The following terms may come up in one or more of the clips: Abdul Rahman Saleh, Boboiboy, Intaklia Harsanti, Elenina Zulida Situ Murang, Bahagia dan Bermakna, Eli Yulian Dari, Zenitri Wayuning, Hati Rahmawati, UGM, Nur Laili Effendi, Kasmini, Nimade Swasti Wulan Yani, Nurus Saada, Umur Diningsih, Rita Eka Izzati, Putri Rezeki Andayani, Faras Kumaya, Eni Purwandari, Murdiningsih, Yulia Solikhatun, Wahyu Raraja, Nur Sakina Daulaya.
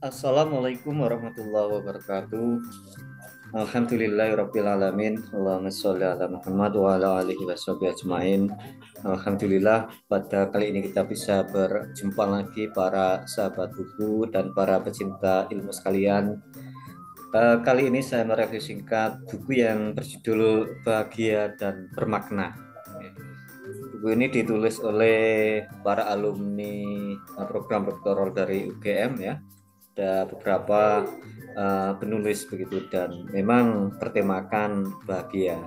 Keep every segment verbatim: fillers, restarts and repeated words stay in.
Assalamualaikum warahmatullahi wabarakatuh. Alhamdulillahirabbil alamin. Allahumma sholli ala Muhammad wa ala alihi washabihi ajmain. Alhamdulillah, pada kali ini kita bisa berjumpa lagi para sahabat buku dan para pecinta ilmu sekalian. Uh, kali ini saya mereview singkat buku yang berjudul Bahagia dan Bermakna. Buku ini ditulis oleh para alumni program doktoral dari U G M ya. Ada beberapa uh, penulis begitu dan memang bertemakan bahagia.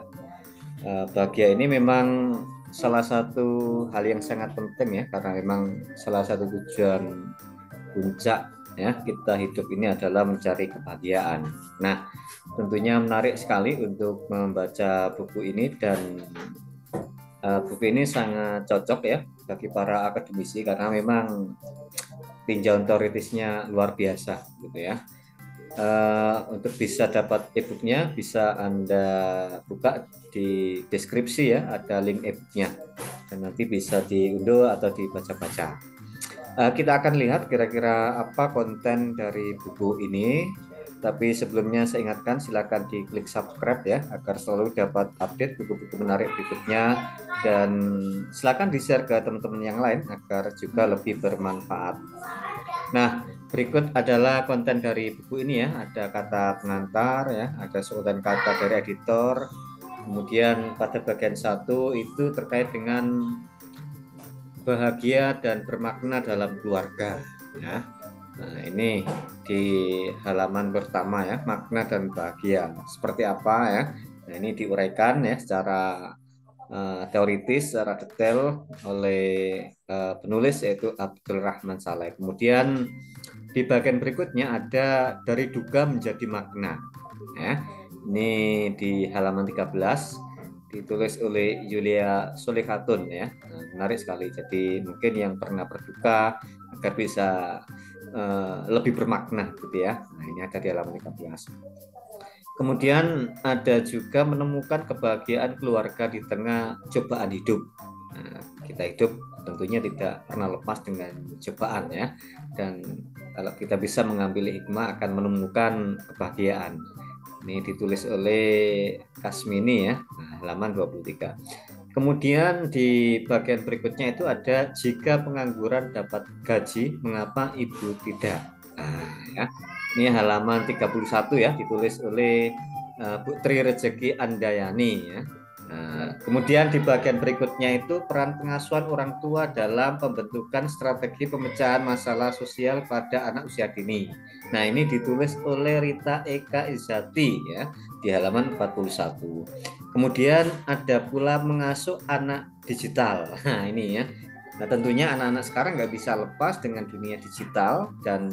Uh, bahagia ini memang salah satu hal yang sangat penting ya, karena memang salah satu tujuan puncak ya kita hidup ini adalah mencari kebahagiaan. Nah, tentunya menarik sekali untuk membaca buku ini dan uh, buku ini sangat cocok ya bagi para akademisi karena memang tinjauan teoritisnya luar biasa gitu ya. Uh, untuk bisa dapat e-booknya bisa Anda buka di deskripsi ya, ada link e-booknya dan nanti bisa diunduh atau dibaca-baca. Uh, kita akan lihat kira-kira apa konten dari buku ini, tapi sebelumnya saya ingatkan silakan diklik subscribe ya agar selalu dapat update buku-buku menarik berikutnya dan silakan di-share ke teman-teman yang lain agar juga lebih bermanfaat. Nah, berikut adalah konten dari buku ini ya, ada kata pengantar ya, ada seutan kata dari editor. Kemudian pada bagian satu itu terkait dengan bahagia dan bermakna dalam keluarga ya. Nah, ini di halaman pertama ya, makna dan bahagia seperti apa ya. Nah, ini diuraikan ya secara uh, teoritis, secara detail oleh uh, penulis yaitu Abdul Rahman Saleh. Kemudian di bagian berikutnya ada dari duga menjadi makna ya. Ini di halaman tiga belas ditulis oleh Yulia Solikhatun ya. Nah, menarik sekali, jadi mungkin yang pernah berduka agar bisa uh, lebih bermakna gitu ya. Nah, ini ada di halaman tiga belas. Kemudian ada juga menemukan kebahagiaan keluarga di tengah cobaan hidup. Nah, kita hidup tentunya tidak pernah lepas dengan cobaan ya, dan kalau kita bisa mengambil hikmah akan menemukan kebahagiaan. Ini ditulis oleh Kasmini ya. Nah, halaman dua puluh tiga. Kemudian di bagian berikutnya itu ada jika pengangguran dapat gaji mengapa ibu tidak. Nah, ya. Ini halaman tiga puluh satu ya, ditulis oleh uh, Putri Rezeki Andayani ya. Nah, kemudian di bagian berikutnya itu peran pengasuhan orang tua dalam pembentukan strategi pemecahan masalah sosial pada anak usia dini. Nah, ini ditulis oleh Rita Eka Izzati ya, di halaman empat puluh satu. Kemudian ada pula mengasuh anak digital. Nah, ini ya. Nah, tentunya anak-anak sekarang nggak bisa lepas dengan dunia digital dan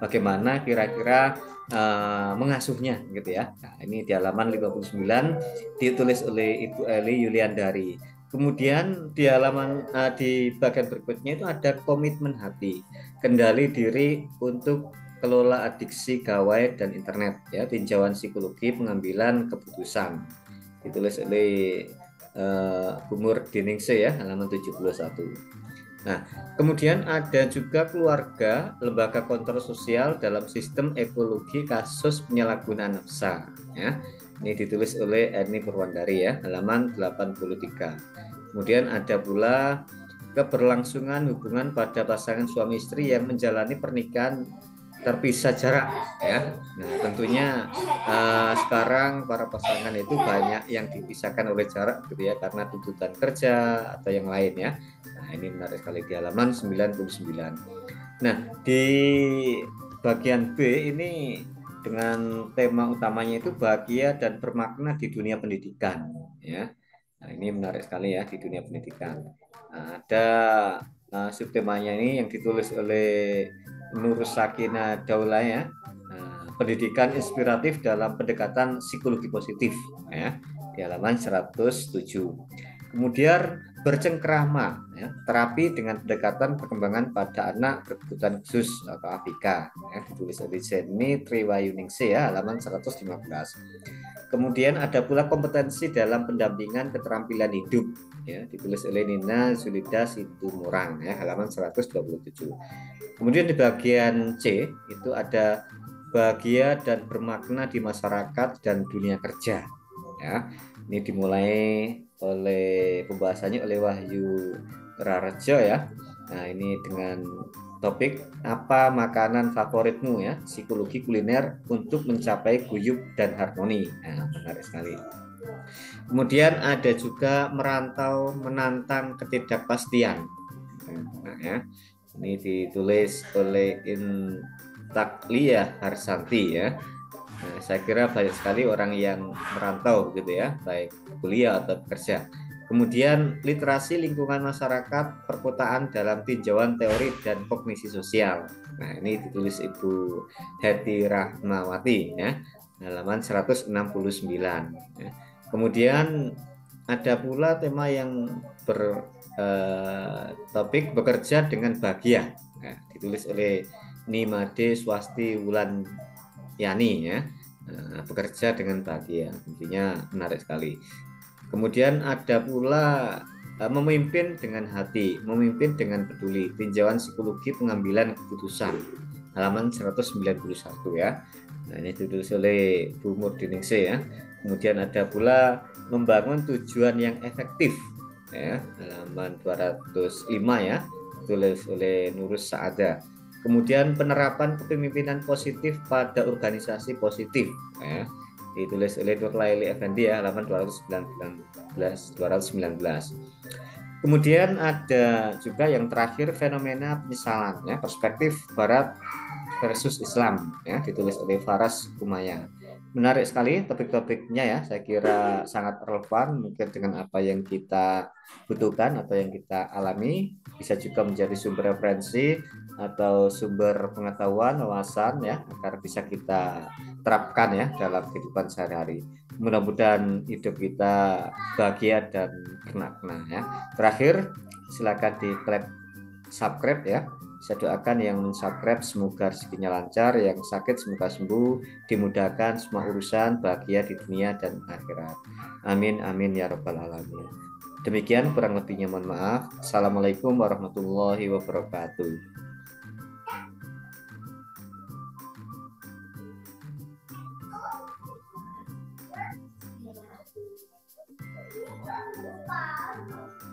bagaimana kira-kira uh, mengasuhnya gitu ya. Nah, ini di halaman lima puluh sembilan ditulis oleh Ibu Eli Yulian Dari. Kemudian di halaman uh, di bagian berikutnya itu ada komitmen hati, kendali diri untuk kelola adiksi gawai dan internet ya, tinjauan psikologi pengambilan keputusan. Ditulis oleh Uh, Umur Diningsih ya, halaman tujuh puluh satu. Nah, kemudian ada juga keluarga, lembaga kontrol sosial dalam sistem ekologi kasus penyalahgunaan nafsa ya. Ini ditulis oleh Eni Purwandari ya, halaman delapan puluh tiga. Kemudian ada pula keberlangsungan hubungan pada pasangan suami istri yang menjalani pernikahan terpisah jarak ya. Nah, tentunya uh, sekarang para pasangan itu banyak yang dipisahkan oleh jarak gitu ya, karena tuntutan kerja atau yang lain ya. Nah, ini menarik sekali di halaman sembilan puluh sembilan. Nah, di bagian B ini dengan tema utamanya itu bahagia dan bermakna di dunia pendidikan ya. Nah, ini menarik sekali ya di dunia pendidikan. Nah, ada uh, subtemanya ini yang ditulis oleh Nur Sakina Daulaya, pendidikan inspiratif dalam pendekatan psikologi positif ya, di halaman seratus tujuh. Kemudian bercengkrama ya, terapi dengan pendekatan perkembangan pada anak berkebutuhan khusus atau A P K ya, ditulis oleh Zenitri Wayuning ya, halaman seratus lima belas. Kemudian ada pula kompetensi dalam pendampingan keterampilan hidup, ya, ditulis Elenina Zulida Situ Murang, ya, halaman seratus dua puluh tujuh. Kemudian di bagian C itu ada bahagia dan bermakna di masyarakat dan dunia kerja, ya. Ini dimulai oleh pembahasannya oleh Wahyu Raraja, ya. Nah, ini dengan topik apa makanan favoritmu, ya, psikologi kuliner untuk mencapai guyub dan harmoni. Nah, menarik sekali. Kemudian ada juga merantau menantang ketidakpastian. Nah, ya, ini ditulis oleh Intaklia Harsanti, ya. Nah, saya kira banyak sekali orang yang merantau gitu, ya, baik kuliah atau bekerja. Kemudian literasi lingkungan masyarakat perkotaan dalam tinjauan teori dan kognisi sosial. Nah, ini ditulis Ibu Hati Rahmawati, ya, halaman seratus enam puluh sembilan. Kemudian ada pula tema yang bertopik eh, bekerja dengan bahagia. Nah, ditulis oleh Nimade Swasti Wulan Yani, ya. Nah, bekerja dengan bahagia, intinya menarik sekali. Kemudian ada pula uh, memimpin dengan hati, memimpin dengan peduli, tinjauan psikologi pengambilan keputusan, halaman seratus sembilan puluh satu, ya. Nah, ini ditulis oleh Bu Murdiningsih, ya. Kemudian ada pula membangun tujuan yang efektif, ya, halaman dua ratus lima, ya, ditulis oleh Nurus Saada. Kemudian penerapan kepemimpinan positif pada organisasi positif, ya, ditulis oleh Nur Laili Effendi, ya, halaman dua ratus sembilan belas. Kemudian ada juga yang terakhir, fenomena penyesalan, ya, perspektif Barat versus Islam, ya, ditulis oleh Faras Kumaya. Menarik sekali topik-topiknya, ya, saya kira sangat relevan mungkin dengan apa yang kita butuhkan atau yang kita alami, bisa juga menjadi sumber referensi atau sumber pengetahuan, wawasan, ya, agar bisa kita terapkan, ya, dalam kehidupan sehari-hari. Mudah-mudahan hidup kita bahagia dan bermakna, ya. Terakhir, silakan di-clap subscribe, ya. Saya doakan yang subscribe semoga rezekinya lancar, yang sakit semoga sembuh, dimudahkan semua urusan, bahagia di dunia dan akhirat. Amin amin ya rabbal alamin. Demikian kurang lebihnya mohon maaf. Assalamualaikum warahmatullahi wabarakatuh. Wow.